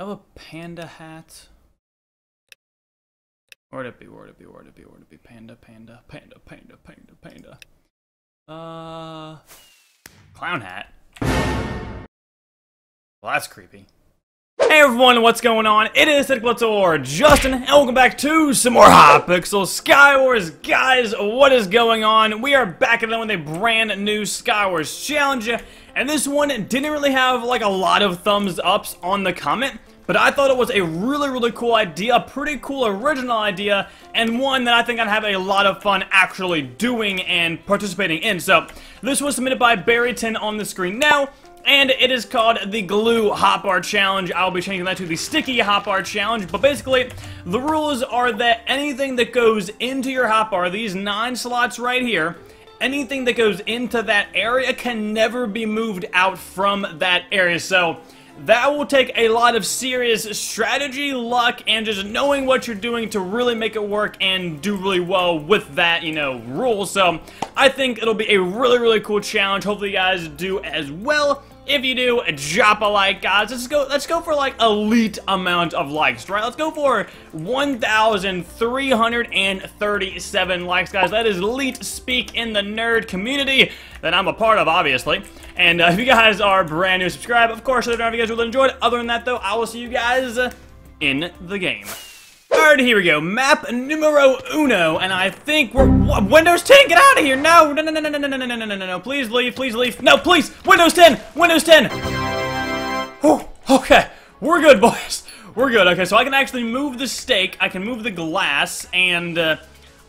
I have a panda hat. Where'd it be? Panda. Clown hat. Well, that's creepy. Hey everyone, what's going on? It is AciDic BliTzz or Justin, and welcome back to some more Hypixel SkyWars. Guys, what is going on? We are back again with a brand new SkyWars challenge, and this one didn't really have like a lot of thumbs ups on the comment. But I thought it was a really cool idea, a pretty cool original idea, and one that I think I'd have a lot of fun actually doing and participating in. So, this was submitted by Barryton on the screen now, and it is called the Glue Hot Bar Challenge. I'll be changing that to the Sticky Hot Bar Challenge, but basically, the rules are that anything that goes into your hot bar, these 9 slots right here, anything that goes into that area can never be moved out from that area, so that will take a lot of serious strategy, luck, and just knowing what you're doing to really make it work and do really well with that, you know, rule. So I think it'll be a really cool challenge. Hopefully you guys do as well. If you do, drop a like, guys. Let's go for like elite amount of likes, right? Let's go for 1,337 likes, guys. That is elite speak in the nerd community that I'm a part of, obviously. And if you guys are brand new, subscribe. Of course, I don't know if you guys really enjoyed. Other than that, though, I will see you guys in the game. Alright, here we go. Map numero uno, and I think we're Windows 10. Get out of here! No, no, no, no, no, no, no, no, no, no, no! Please leave! Please leave! No, please! Windows 10! Windows 10! Oh, okay, we're good, boys. We're good. Okay, so I can actually move the stake. I can move the glass, and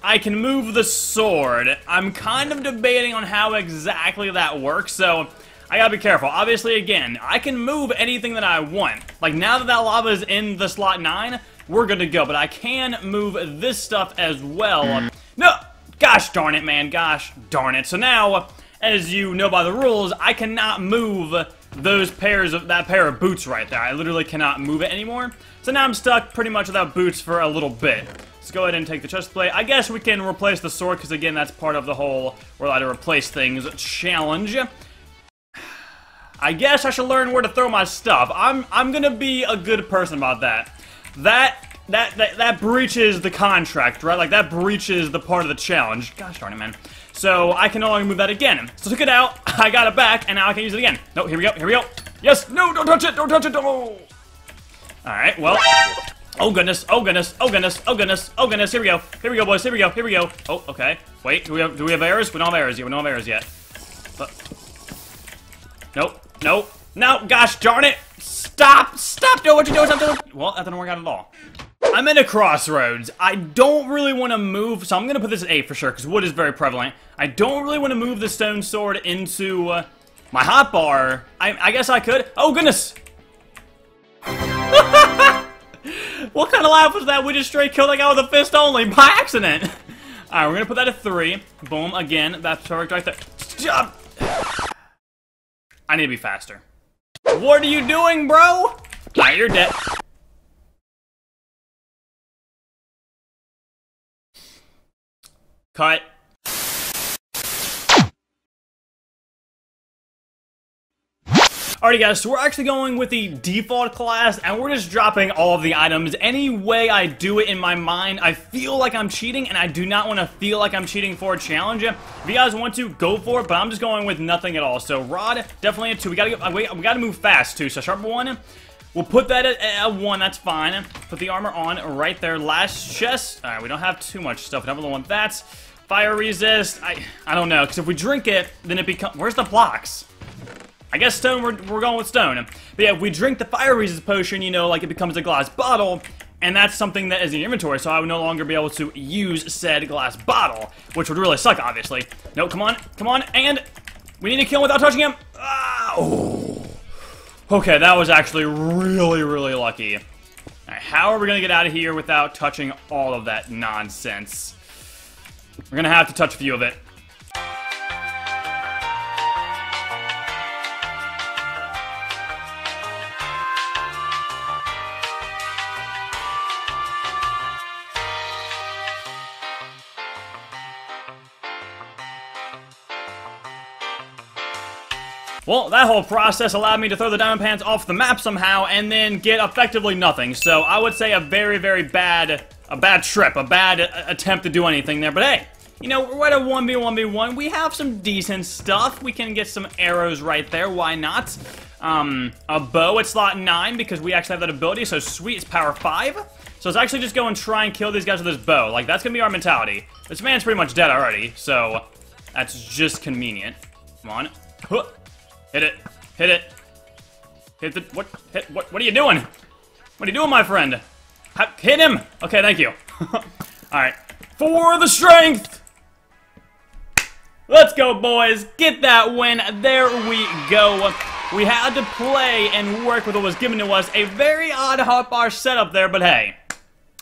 I can move the sword. I'm kind of debating on how exactly that works, so I gotta be careful. Obviously, again, I can move anything that I want. Like, now that lava is in the slot 9, we're good to go. But I can move this stuff as well. No! Gosh darn it, man. Gosh darn it. So now, as you know by the rules, I cannot move those pairs of that pair of boots right there. I literally cannot move it anymore. So now I'm stuck pretty much without boots for a little bit. Let's go ahead and take the chest plate. I guess we can replace the sword, because again, that's part of the whole we're allowed to replace things challenge. I guess I should learn where to throw my stuff. I'm gonna be a good person about that. That breaches the contract, right? Like, that breaches the part of the challenge. Gosh darn it, man. So I can only move that again. So took it out, I got it back, and now I can use it again. No, here we go, here we go. Yes, no, don't touch it, don't touch it, don't. All right, well, oh goodness, oh goodness, oh goodness, oh goodness, oh goodness, here we go. Here we go, boys, here we go, here we go. Oh, okay, wait, do we have errors? We don't have errors yet, we don't have errors yet. Nope. Nope. No, gosh darn it! Stop! Stop doing what you're doing! Stop doing. Well, that didn't work out at all. I'm in a crossroads. I don't really want to move, so I'm gonna put this at 8 for sure, because wood is very prevalent. I don't really want to move the stone sword into my hot bar. I guess I could. Oh goodness! What kind of laugh was that? We just straight killed that guy with a fist only by accident. All right, we're gonna put that at 3. Boom! Again, that's perfect right there. Jump! I need to be faster. What are you doing, bro? Alright, you're dead. Cut. Alrighty guys, so we're actually going with the default class, and we're just dropping all of the items. Any way I do it in my mind, I feel like I'm cheating, and I do not want to feel like I'm cheating for a challenge. If you guys want to, go for it, but I'm just going with nothing at all. So rod, definitely a 2. We gotta move fast too. So sharp 1, we'll put that at a 1, that's fine. Put the armor on right there. Last chest. Alright, we don't have too much stuff. We don't really want that. Fire resist. I don't know, because if we drink it, then it becomes. Where's the blocks? I guess stone, we're going with stone. But yeah, if we drink the fire resist potion, you know, like it becomes a glass bottle, and that's something that is in your inventory, so I would no longer be able to use said glass bottle, which would really suck, obviously. No, come on, come on, and we need to kill him without touching him. Ah, oh. Okay, that was actually really lucky. All right, how are we gonna get out of here without touching all of that nonsense? We're gonna have to touch a few of it. Well, that whole process allowed me to throw the Diamond Pants off the map somehow and then get effectively nothing. So I would say a very, very bad, a bad trip, a bad attempt to do anything there. But hey, you know, we're at a 1v1v1. We have some decent stuff. We can get some arrows right there. Why not? A bow at slot 9 because we actually have that ability. So sweet, it's power 5. So let's actually just go and try and kill these guys with this bow. Like, that's going to be our mentality. This man's pretty much dead already, so that's just convenient. Come on. Huh. Hit it. Hit it. Hit the... What? Hit... What are you doing? What are you doing, my friend? Hit him! Okay, thank you. Alright. For the strength! Let's go, boys. Get that win. There we go. We had to play and work with what was given to us. A very odd hotbar setup there, but hey.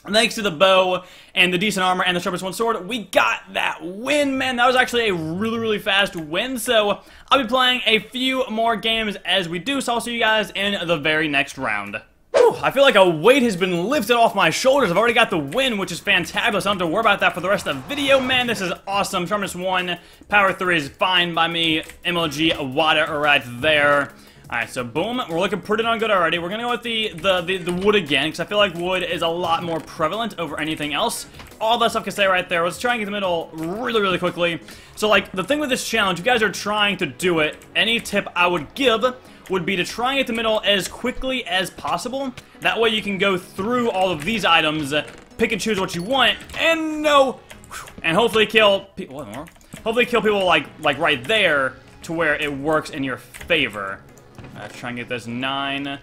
Thanks to the bow and the decent armor and the sharpest one sword, we got that win, man. That was actually a really, really fast win. So I'll be playing a few more games as we do. So I'll see you guys in the very next round. Whew, I feel like a weight has been lifted off my shoulders. I've already got the win, which is fantabulous. I don't have to worry about that for the rest of the video, man. This is awesome. Sharpness 1, power 3 is fine by me. MLG water right there. Alright, so boom, we're looking pretty darn good already. We're gonna go with the wood again, because I feel like wood is a lot more prevalent over anything else. All that stuff can stay right there. Let's try and get the middle really, really quickly. So, like, the thing with this challenge, you guys are trying to do it. Any tip I would give would be to try and get the middle as quickly as possible. That way you can go through all of these items, pick and choose what you want, and no! And hopefully kill people, what more? Hopefully kill people, like right there, to where it works in your favor. Let's try and get this 9.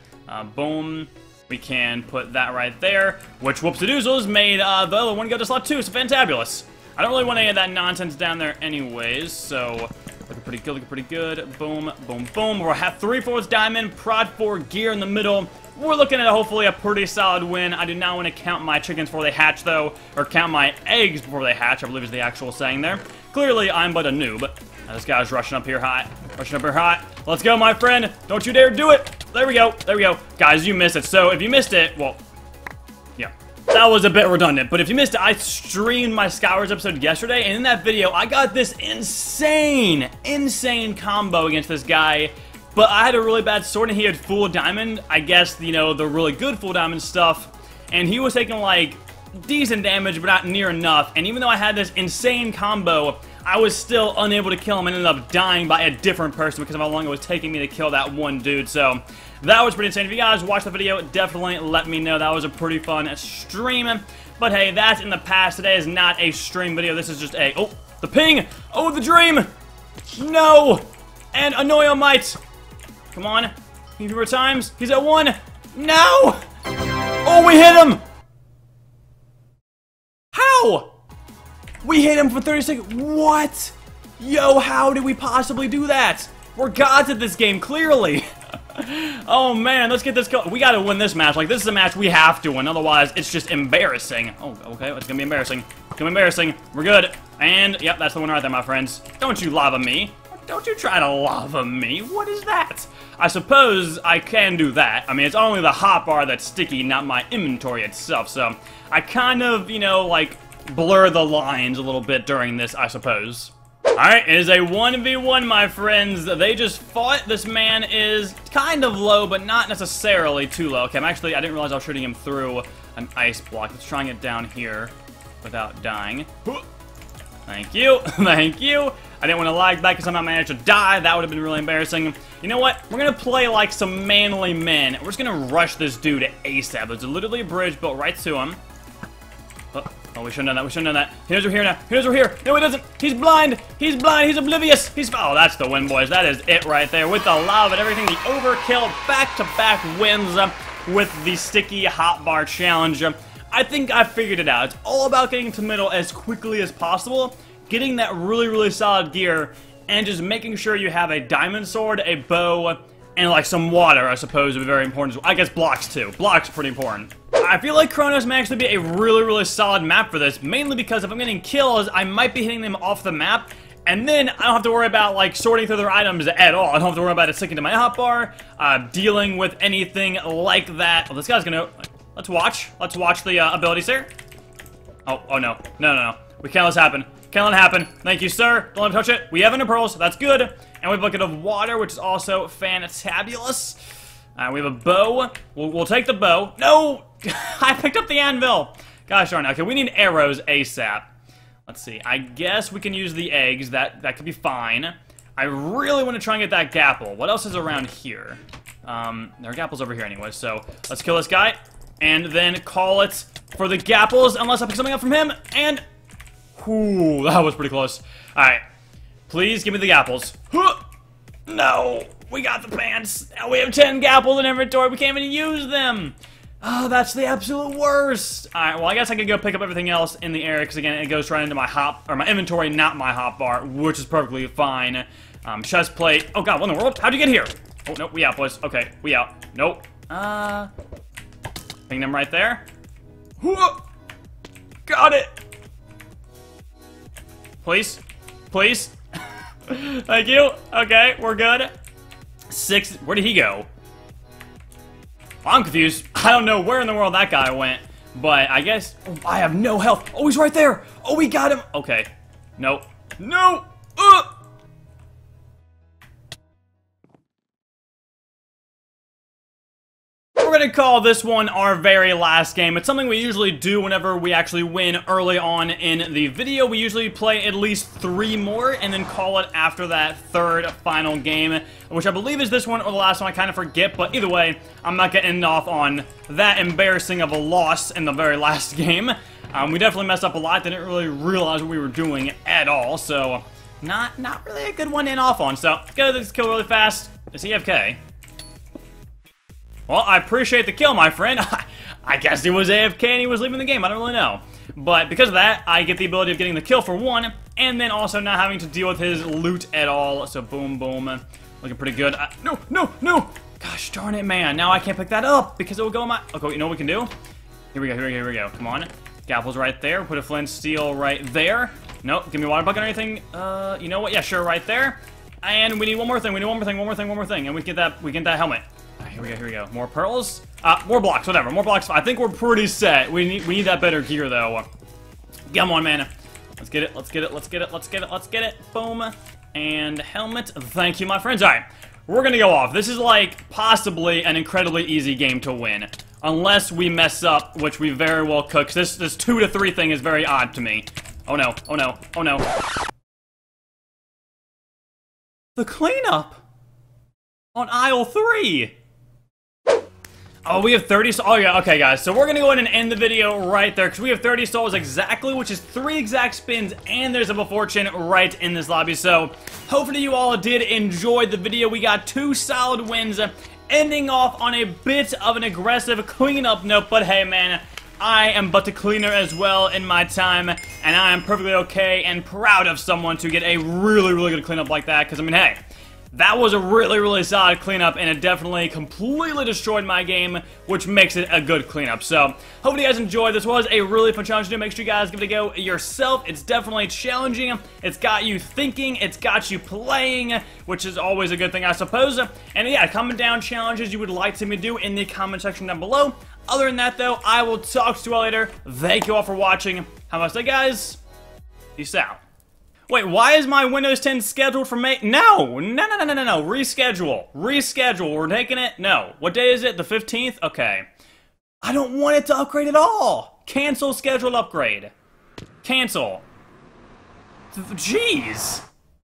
Boom. We can put that right there. Which, whoops-a-doozles, made the other one go to slot 2. So fantabulous. I don't really want any of that nonsense down there anyways. So, looking pretty good, looking pretty good. Boom, boom, boom. We're at 3/4 diamond, prod 4 gear in the middle. We're looking at, hopefully, a pretty solid win. I do not want to count my chickens before they hatch, though. Or count my eggs before they hatch, I believe is the actual saying there. Clearly, I'm but a noob. Now, this guy's rushing up here hot. Rushing up here hot. Let's go, my friend. Don't you dare do it. There we go. There we go. Guys, you missed it. So, if you missed it, well, yeah. That was a bit redundant, but if you missed it, I streamed my SkyWars episode yesterday, and in that video, I got this insane combo against this guy, but I had a really bad sword, and he had full diamond. I guess, you know, the really good full diamond stuff, and he was taking, like, decent damage, but not near enough, and even though I had this insane combo, I was still unable to kill him and ended up dying by a different person because of how long it was taking me to kill that one dude. So, that was pretty insane. If you guys watched the video, definitely let me know. That was a pretty fun stream. But hey, that's in the past. Today is not a stream video. This is just a... Oh, the ping! Oh, the dream! No! And Annoyomite! Come on. Few more times. He's at 1. No! Oh, we hit him! How? We hit him for 30 seconds. What? Yo, how did we possibly do that? We're gods at this game, clearly. Oh, man, let's get this going. We got to win this match. Like, this is a match we have to win. Otherwise, it's just embarrassing. Oh, okay. It's going to be embarrassing. It's going to be embarrassing. We're good. And, yep, that's the one right there, my friends. Don't you lava me. Don't you try to lava me. What is that? I suppose I can do that. I mean, it's only the hotbar that's sticky, not my inventory itself. So, I kind of, you know, like... blur the lines a little bit during this, I suppose. Alright, it is a 1v1, my friends. They just fought. This man is kind of low, but not necessarily too low. Okay, I'm actually, I didn't realize I was shooting him through an ice block. Let's try and get down here without dying. Thank you. Thank you. I didn't want to lag back because somehow I managed to die. That would have been really embarrassing. You know what? We're going to play like some manly men. We're just going to rush this dude ASAP. There's literally a bridge built right to him. Oh, we shouldn't have done that. We shouldn't have done that. He knows we're here now. He knows we're here. No, he doesn't. He's blind. He's blind. He's oblivious. He's... Oh, that's the win, boys. That is it right there. With the lava and everything, the overkill back-to-back wins with the sticky hotbar challenge. I think I figured it out. It's all about getting to middle as quickly as possible, getting that really, really solid gear, and just making sure you have a diamond sword, a bow, and, like, some water, I suppose, would be very important. I guess blocks, too. Blocks are pretty important. I feel like Kronos may actually be a really, really solid map for this, mainly because if I'm getting kills, I might be hitting them off the map, and then I don't have to worry about, like, sorting through their items at all. I don't have to worry about it sticking to my hotbar, dealing with anything like that. Oh, this guy's gonna... Let's watch. Let's watch the abilities here. Oh, oh, no. No, no, no. We can't let this happen. Can't let it happen. Thank you, sir. Don't let him touch it. We have ender pearls. That's good. And we have a bucket of water, which is also fantabulous. We have a bow. We'll take the bow. No! I picked up the anvil! Gosh darn, okay, we need arrows ASAP. Let's see, I guess we can use the eggs. That could be fine. I really want to try and get that gapple. What else is around here? There are gapples over here anyway, so let's kill this guy. And then call it for the gapples, unless I pick something up from him, and... Ooh, that was pretty close. Alright, please give me the gapples. Huh! No! We got the pants! Now we have 10 gapples in inventory, we can't even use them! Oh, that's the absolute worst! Alright, well I guess I could go pick up everything else in the area, because again, it goes right into my my inventory, not my hop bar, which is perfectly fine. Chest plate. Oh god, what in the world? How'd you get here? Oh, no, we out, boys. Okay, we out. Nope. Ping them right there. Whoa! Got it! Please? Please? Thank you. Okay, we're good. 6. Where did he go? I'm confused. I don't know where in the world that guy went, but I guess... Oh, I have no health. Oh, he's right there. Oh, we got him. Okay. Nope. No. We're going to call this one our very last game. It's something we usually do whenever we actually win early on in the video. We usually play at least 3 more and then call it after that third final game, which I believe is this one or the last one. I kind of forget, but either way, I'm not going to end off on that embarrassing of a loss in the very last game. We definitely messed up a lot. Didn't really realize what we were doing at all, so not really a good one to end off on. So let's get this kill really fast. It's AFK. Well, I appreciate the kill, my friend. I guess he was AFK and he was leaving the game. I don't really know. But because of that, I get the ability of getting the kill for 1, and then also not having to deal with his loot at all. So boom, boom. Looking pretty good. No, no, no! Gosh darn it, man. Now I can't pick that up because it will go in my... Okay, you know what we can do? Here we go, here we go, here we go. Come on. Gapple's right there. Put a flint steel right there. Nope, give me a water bucket or anything. You know what? Yeah, sure, right there. And we need one more thing. We need one more thing, one more thing, one more thing. And we get that helmet. Here we go, here we go. More pearls? More blocks, whatever. More blocks. I think we're pretty set. We need that better gear, though. Come on, man. Let's get it, let's get it, let's get it, let's get it, let's get it. Boom. And helmet. Thank you, my friends. All right. We're going to go off. This is, like, possibly an incredibly easy game to win. Unless we mess up, which we very well could. This 2-3 thing is very odd to me. Oh, no. Oh, no. Oh, no. The cleanup on aisle 3. Oh, we have 30 souls. Oh, yeah, okay, guys. So we're going to go ahead and end the video right there because we have 30 souls exactly, which is 3 exact spins, and there's a fortune right in this lobby. So hopefully you all did enjoy the video. We got 2 solid wins, ending off on a bit of an aggressive cleanup note. But hey, man, I am but a cleaner as well in my time, and I am perfectly okay and proud of someone to get a really, really good cleanup like that because, I mean, hey. That was a really, really solid cleanup, and it definitely completely destroyed my game, which makes it a good cleanup. So, hopefully you guys enjoyed. This was a really fun challenge to do. Make sure you guys give it a go yourself. It's definitely challenging. It's got you thinking. It's got you playing, which is always a good thing, I suppose. And yeah, comment down challenges you would like to see me do in the comment section down below. Other than that, though, I will talk to you all later. Thank you all for watching. Have a nice day, guys. Peace out. Wait, why is my Windows 10 scheduled for May? No! No, no, no, no, no, no. Reschedule. Reschedule. We're taking it? No. What day is it? The 15th? Okay. I don't want it to upgrade at all. Cancel scheduled upgrade. Cancel. Jeez.